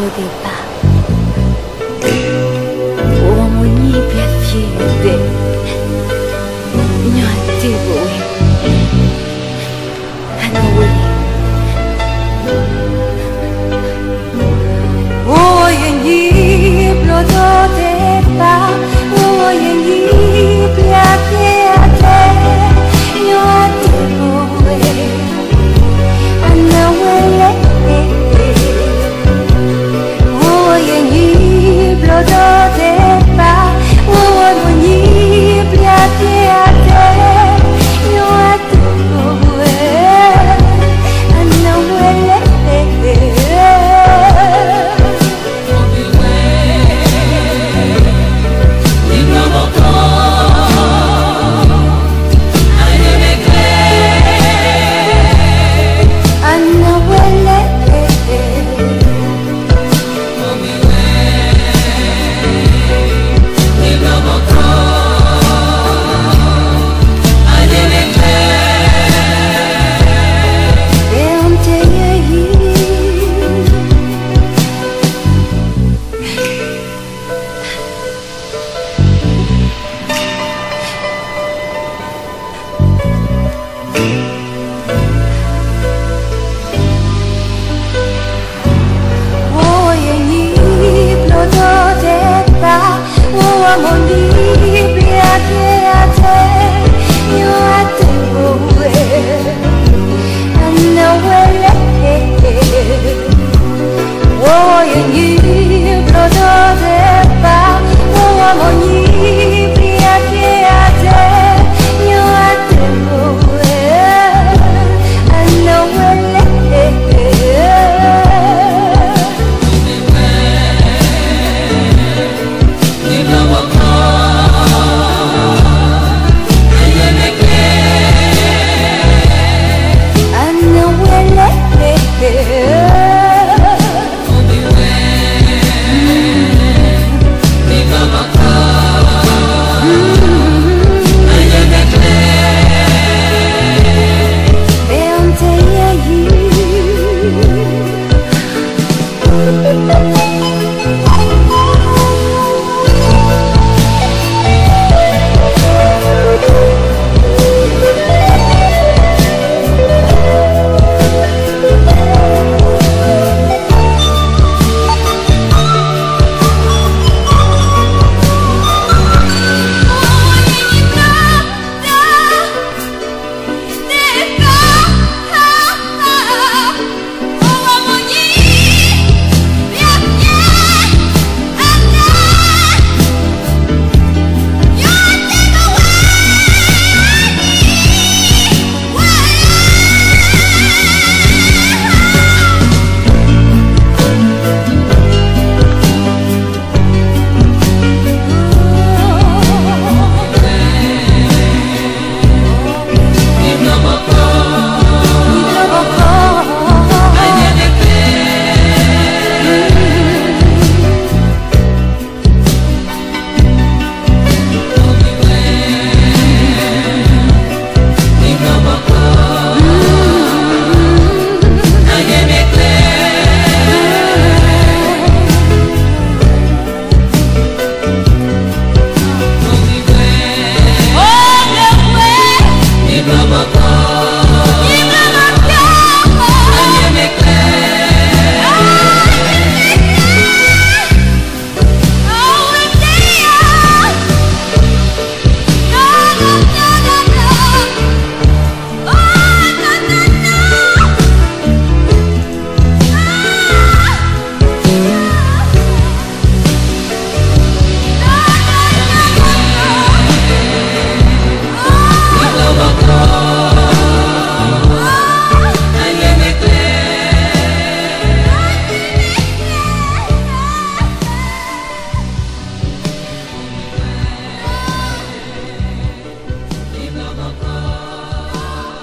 Deva, uomini piacide, gnoti voi, a noi. Uomini blodote pa, uomini piacide, gnoti voi, a noi. Mama.